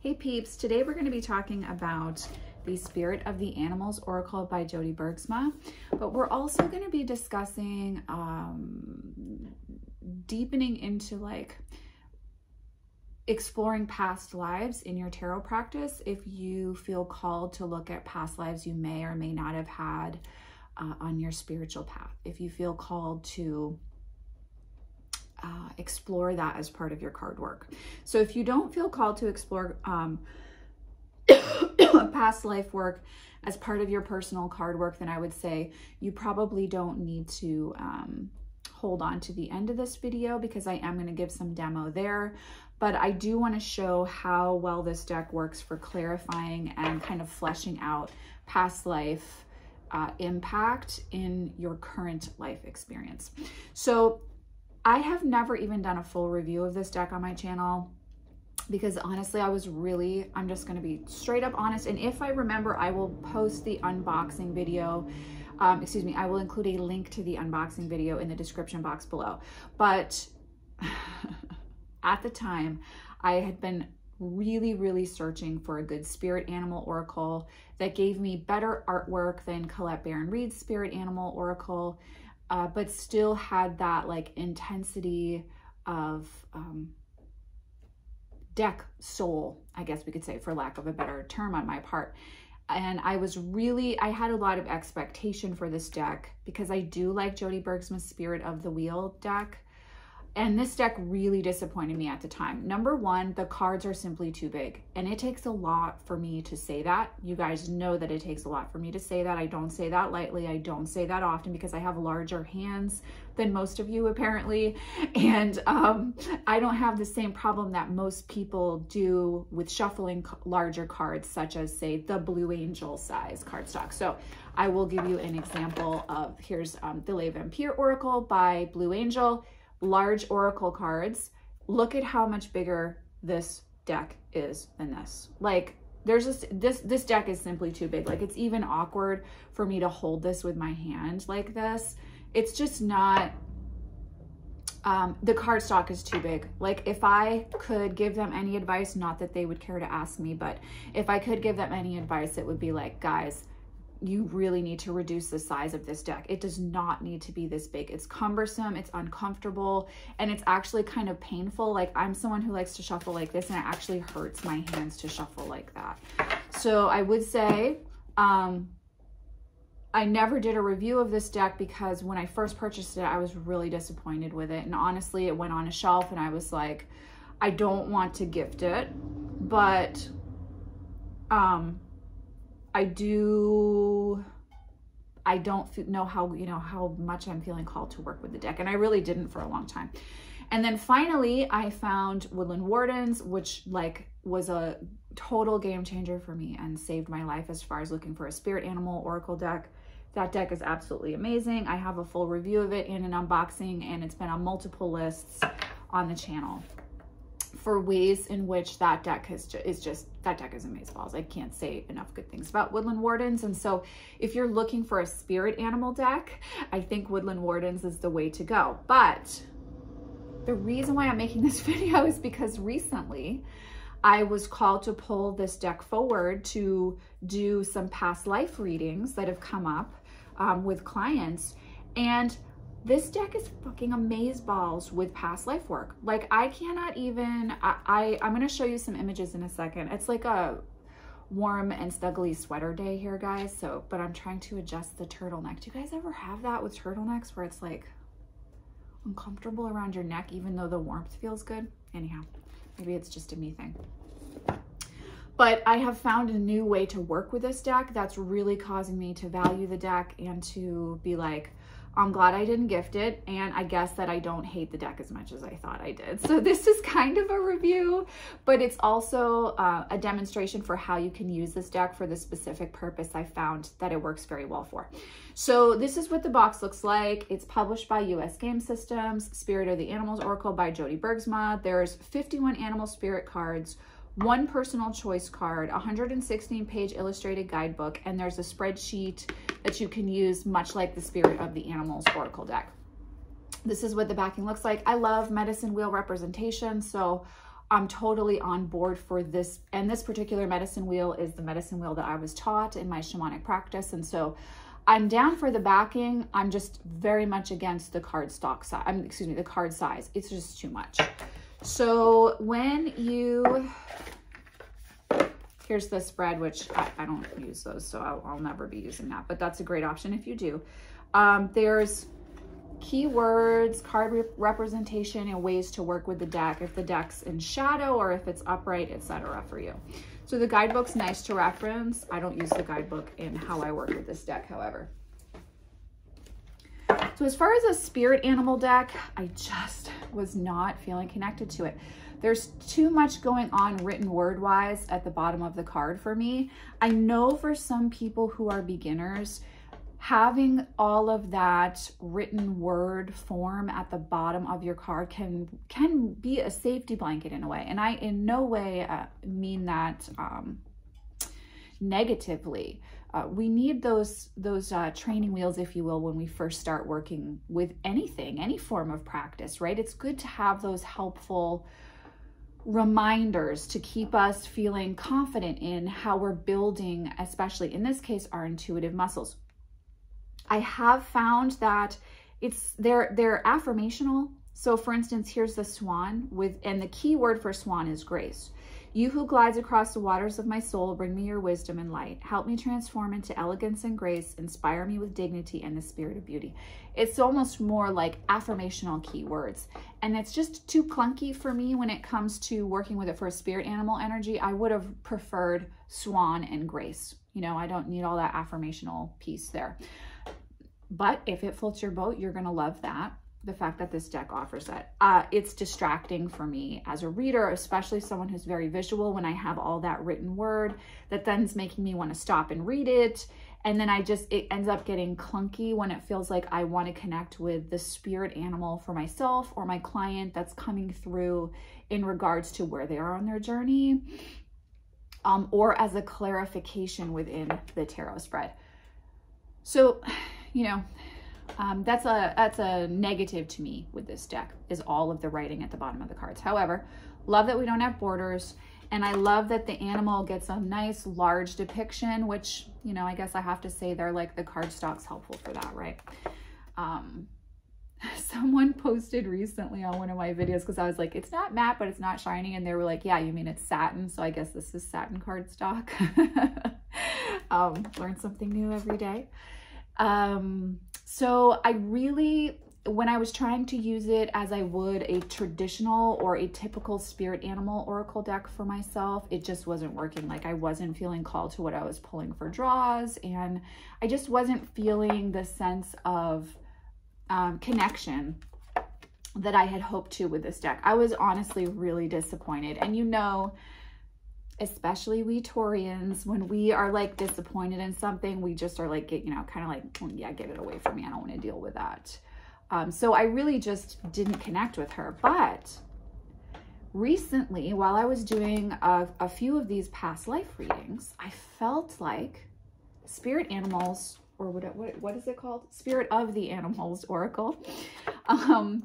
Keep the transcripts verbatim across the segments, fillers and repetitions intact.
Hey peeps, today we're going to be talking about the Spirit of the Animals Oracle by Jody Bergsma, but we're also going to be discussing um, deepening into like exploring past lives in your tarot practice. If you feel called to look at past lives you may or may not have had uh, on your spiritual path, if you feel called to Uh, explore that as part of your card work. So if you don't feel called to explore um, past life work as part of your personal card work, then I would say you probably don't need to um, hold on to the end of this video, because I am going to give some demo there. But I do want to show how well this deck works for clarifying and kind of fleshing out past life uh, impact in your current life experience. So I have never even done a full review of this deck on my channel, because honestly, I was really, I'm just going to be straight up honest. And if I remember, I will post the unboxing video. Um, excuse me, I will include a link to the unboxing video in the description box below. But at the time, I had been really, really searching for a good spirit animal oracle that gave me better artwork than Colette Baron Reid's Spirit Animal Oracle. Uh, but still had that like intensity of um, deck soul, I guess we could say, for lack of a better term on my part. And I was really, I had a lot of expectation for this deck, because I do like Jody Bergsma's Spirit of the Wheel deck. And this deck really disappointed me at the time. Number one, the cards are simply too big. And it takes a lot for me to say that. You guys know that it takes a lot for me to say that. I don't say that lightly. I don't say that often, because I have larger hands than most of you apparently. And um, I don't have the same problem that most people do with shuffling larger cards, such as say the Blue Angel size cardstock. So I will give you an example of, here's um, the Lae Vampire Oracle by Blue Angel. Large oracle cards. Look at how much bigger this deck is than this. Like, there's just this this deck is simply too big. Like, it's even awkward for me to hold this with my hand like this. It's just not, um the cardstock is too big. Like, if I could give them any advice, not that they would care to ask me, but if I could give them any advice, it would be like, guys, you really need to reduce the size of this deck. It does not need to be this big. It's cumbersome, it's uncomfortable, and it's actually kind of painful. Like, I'm someone who likes to shuffle like this, and it actually hurts my hands to shuffle like that. So I would say, um, I never did a review of this deck, because when I first purchased it, I was really disappointed with it. And honestly, it went on a shelf, and I was like, I don't want to gift it, but, um, I do, I don't know how, you know, how much I'm feeling called to work with the deck. And I really didn't for a long time. And then finally I found Woodland Wardens, which like was a total game changer for me and saved my life as far as looking for a spirit animal oracle deck. That deck is absolutely amazing. I have a full review of it in an unboxing, and it's been on multiple lists on the channel for ways in which that deck has ju is just, that deck is amazeballs. I can't say enough good things about Woodland Wardens. And so if you're looking for a spirit animal deck, I think Woodland Wardens is the way to go. But the reason why I'm making this video is because recently I was called to pull this deck forward to do some past life readings that have come up um, with clients. And this deck is fucking amazeballs with past life work. Like, I cannot even, I, I, I'm gonna show you some images in a second. It's like a warm and snuggly sweater day here, guys. So, but I'm trying to adjust the turtleneck. Do you guys ever have that with turtlenecks where it's like uncomfortable around your neck, even though the warmth feels good? Anyhow, maybe it's just a me thing. But I have found a new way to work with this deck that's really causing me to value the deck and to be like, I'm glad I didn't gift it, and I guess that I don't hate the deck as much as I thought I did. So this is kind of a review, but it's also uh, a demonstration for how you can use this deck for the specific purpose I found that it works very well for. So this is what the box looks like. It's published by U S Game Systems, Spirit of the Animals Oracle by Jody Bergsma. There's fifty-one animal spirit cards, one personal choice card, one hundred sixteen page illustrated guidebook, and there's a spreadsheet that you can use much like the Spirit of the Animals Oracle deck. This is what the backing looks like. I love medicine wheel representation, so I'm totally on board for this. And this particular medicine wheel is the medicine wheel that I was taught in my shamanic practice. And so I'm down for the backing. I'm just very much against the card stock size. I'm, excuse me, the card size. It's just too much. So when you, here's the spread, which I, I don't use those, so I'll, I'll never be using that, but that's a great option if you do. Um, there's keywords, card re representation, and ways to work with the deck if the deck's in shadow or if it's upright, et cetera for you. So the guidebook's nice to reference. I don't use the guidebook in how I work with this deck, however. So as far as a spirit animal deck, I just was not feeling connected to it. There's too much going on written word-wise at the bottom of the card for me. I know for some people who are beginners, having all of that written word form at the bottom of your card can can be a safety blanket in a way. And I in no way uh, mean that um, negatively. Uh, we need those those uh, training wheels, if you will, when we first start working with anything, any form of practice, right? It's good to have those helpful reminders to keep us feeling confident in how we're building, especially in this case, our intuitive muscles. I have found that it's they're they're affirmational. So for instance, here's the swan with, and the key word for swan is grace. You who glides across the waters of my soul, bring me your wisdom and light. Help me transform into elegance and grace. Inspire me with dignity and the spirit of beauty. It's almost more like affirmational keywords. And it's just too clunky for me when it comes to working with it for a spirit animal energy. I would have preferred swan and grace. You know, I don't need all that affirmational piece there. But if it floats your boat, you're going to love that. The fact that this deck offers that. Uh, it's distracting for me as a reader, especially someone who's very visual, when I have all that written word that then's making me want to stop and read it. And then I just, it ends up getting clunky when it feels like I want to connect with the spirit animal for myself or my client that's coming through in regards to where they are on their journey, um, or as a clarification within the tarot spread. So, you know, um, that's a that's a negative to me with this deck, is all of the writing at the bottom of the cards. However, love that we don't have borders, and I love that the animal gets a nice large depiction, which, you know, I guess I have to say they're like the cardstock's helpful for that, right? Um, someone posted recently on one of my videos, because I was like, it's not matte, but it's not shiny, and they were like, yeah, you mean it's satin, so I guess this is satin cardstock. um, learn something new every day. Um, so I really, when I was trying to use it as I would a traditional or a typical spirit animal oracle deck for myself, it just wasn't working. Like, I wasn't feeling called to what I was pulling for draws, and I just wasn't feeling the sense of, um, connection that I had hoped to with this deck. I was honestly really disappointed. And you know, especially we Taurians, when we are like disappointed in something, we just are like, you know, kind of like, well, yeah, get it away from me. I don't want to deal with that. Um, so I really just didn't connect with her. But recently, while I was doing a, a few of these past life readings, I felt like spirit animals, or what, what, what is it called? Spirit of the Animals Oracle, um,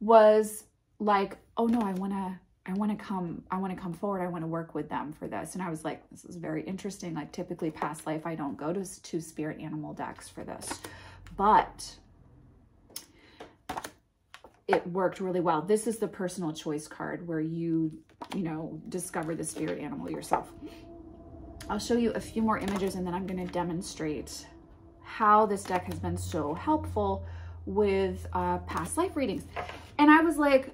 was like, oh no, I want to, I want to come, I want to come forward. I want to work with them for this. And I was like, this is very interesting. Like, typically past life, I don't go to, to spirit animal decks for this, but it worked really well. This is the personal choice card where you, you know, discover the spirit animal yourself. I'll show you a few more images, and then I'm going to demonstrate how this deck has been so helpful with uh, past life readings. And I was like,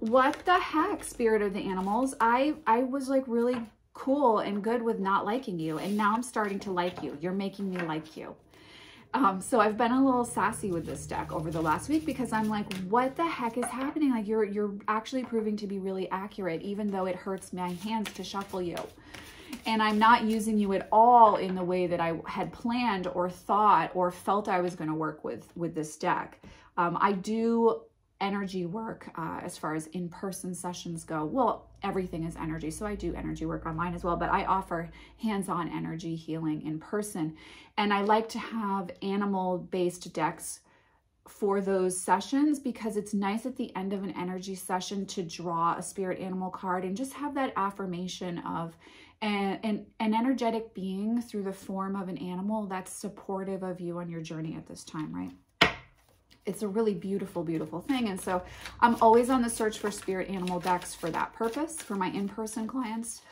what the heck, Spirit of the Animals? I, I was like really cool and good with not liking you. And now I'm starting to like you. You're making me like you. Um, so I've been a little sassy with this deck over the last week, because I'm like, what the heck is happening? Like, you're, you're actually proving to be really accurate, even though it hurts my hands to shuffle you. And I'm not using you at all in the way that I had planned or thought or felt I was going to work with, with this deck. Um, I do energy work uh, as far as in-person sessions go. Well, everything is energy, so I do energy work online as well, but I offer hands-on energy healing in person. And I like to have animal-based decks for those sessions, because it's nice at the end of an energy session to draw a spirit animal card and just have that affirmation of an, an, an energetic being through the form of an animal that's supportive of you on your journey at this time, right? It's a really beautiful, beautiful thing. And so I'm always on the search for spirit animal decks for that purpose, for my in-person clients,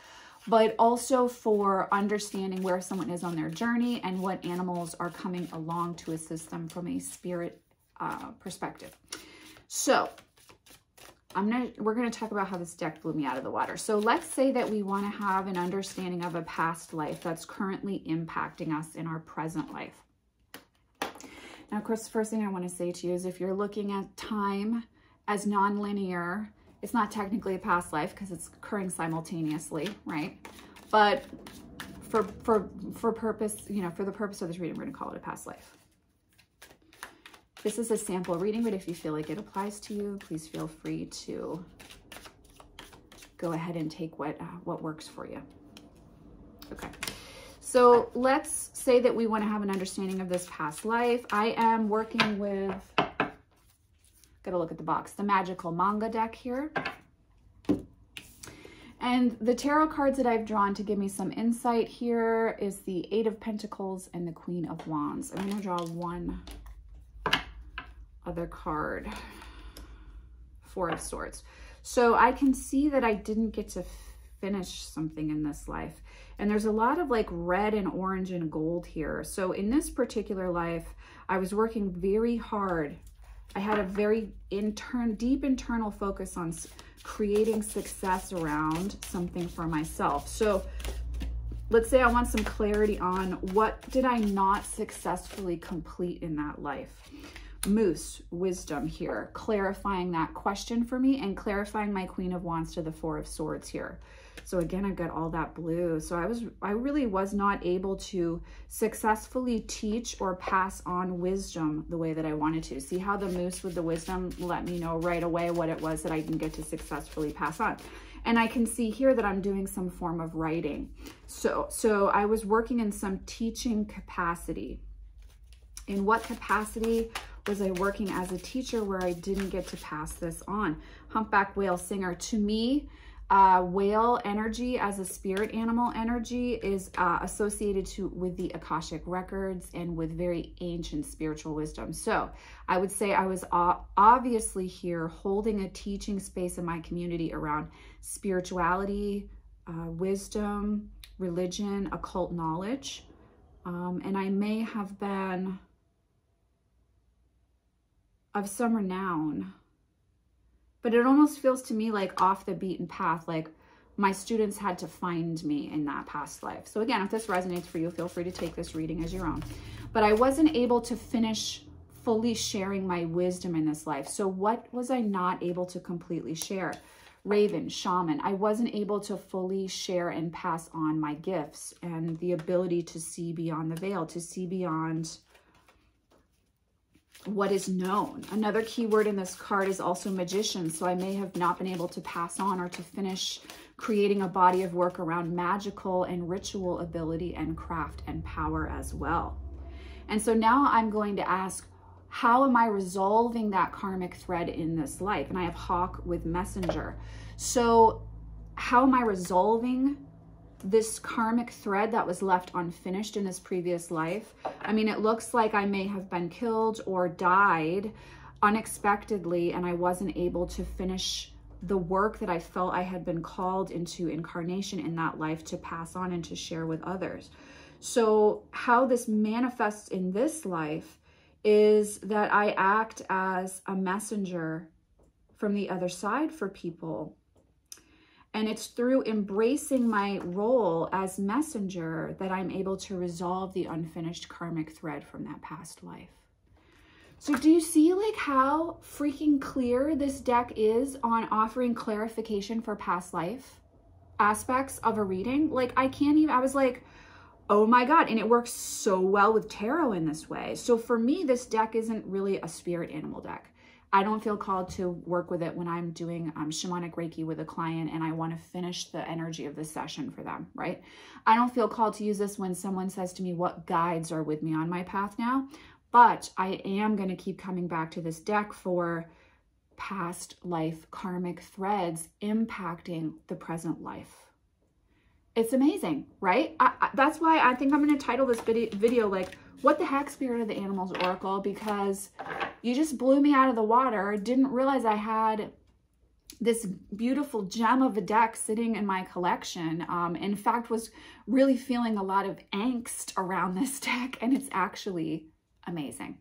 but also for understanding where someone is on their journey and what animals are coming along to assist them from a spirit uh, perspective. So I'm gonna, we're going to talk about how this deck blew me out of the water. So let's say that we want to have an understanding of a past life that's currently impacting us in our present life. Now, of course, the first thing I want to say to you is if you're looking at time as nonlinear, it's not technically a past life because it's occurring simultaneously, right? But for, for, for purpose, you know, for the purpose of this reading, we're going to call it a past life. This is a sample reading, but if you feel like it applies to you, please feel free to go ahead and take what, uh, what works for you. Okay. So let's say that we want to have an understanding of this past life. I am working with, gotta look at the box, the Magical Manga deck here. And the tarot cards that I've drawn to give me some insight here is the Eight of Pentacles and the Queen of Wands. I'm gonna draw one other card, Four of Swords. So I can see that I didn't get to finish something in this life. And there's a lot of like red and orange and gold here. So in this particular life, I was working very hard. I had a very intern, deep internal focus on creating success around something for myself. So let's say I want some clarity on what did I not successfully complete in that life. Moose, wisdom here, clarifying that question for me and clarifying my Queen of Wands to the Four of Swords here. So again, I've got all that blue. So I was, I really was not able to successfully teach or pass on wisdom the way that I wanted to. See how the moose with the wisdom let me know right away what it was that I didn't get to successfully pass on. And I can see here that I'm doing some form of writing. So, so I was working in some teaching capacity. In what capacity was I working as a teacher where I didn't get to pass this on? Humpback Whale Singer. To me, Uh, whale energy as a spirit animal energy is uh, associated to with the Akashic records and with very ancient spiritual wisdom. So I would say I was obviously here holding a teaching space in my community around spirituality, uh, wisdom, religion, occult knowledge. Um, and I may have been of some renown. But it almost feels to me like off the beaten path, like my students had to find me in that past life. So again, if this resonates for you, feel free to take this reading as your own. But I wasn't able to finish fully sharing my wisdom in this life. So what was I not able to completely share? Raven, shaman. I wasn't able to fully share and pass on my gifts and the ability to see beyond the veil, to see beyond what is known. Another key word in this card is also magician. So I may have not been able to pass on or to finish creating a body of work around magical and ritual ability and craft and power as well. And so now I'm going to ask, how am I resolving that karmic thread in this life? And I have Hawk with messenger. So how am I resolving this karmic thread that was left unfinished in this previous life? I mean, it looks like I may have been killed or died unexpectedly, and I wasn't able to finish the work that I felt I had been called into incarnation in that life to pass on and to share with others. So how this manifests in this life is that I act as a messenger from the other side for people. And it's through embracing my role as messenger that I'm able to resolve the unfinished karmic thread from that past life. So do you see like how freaking clear this deck is on offering clarification for past life aspects of a reading? Like I can't even, I was like, oh my God. And it works so well with tarot in this way. So for me, this deck isn't really a spirit animal deck. I don't feel called to work with it when I'm doing um, shamanic Reiki with a client and I want to finish the energy of the session for them, right? I don't feel called to use this when someone says to me, what guides are with me on my path now? But I am going to keep coming back to this deck for past life karmic threads impacting the present life. It's amazing, right? I, I, that's why I think I'm going to title this video, video like, what the heck, Spirit of the Animals Oracle? Because you just blew me out of the water. Didn't realize I had this beautiful gem of a deck sitting in my collection. Um, in fact, was really feeling a lot of angst around this deck, and it's actually amazing.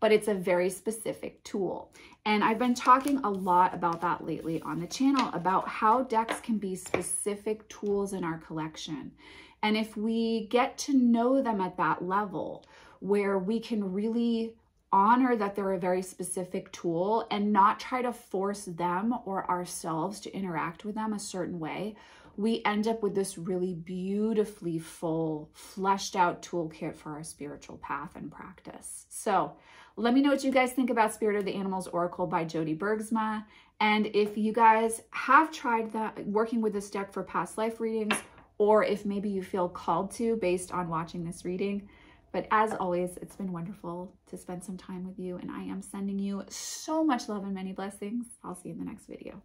But it's a very specific tool. And I've been talking a lot about that lately on the channel, about how decks can be specific tools in our collection. And if we get to know them at that level, where we can really honor that they're a very specific tool and not try to force them or ourselves to interact with them a certain way, we end up with this really beautifully full, fleshed out toolkit for our spiritual path and practice. So let me know what you guys think about Spirit of the Animals Oracle by Jody Bergsma. And if you guys have tried that, working with this deck for past life readings, or if maybe you feel called to based on watching this reading. But as always, it's been wonderful to spend some time with you, and I am sending you so much love and many blessings. I'll see you in the next video.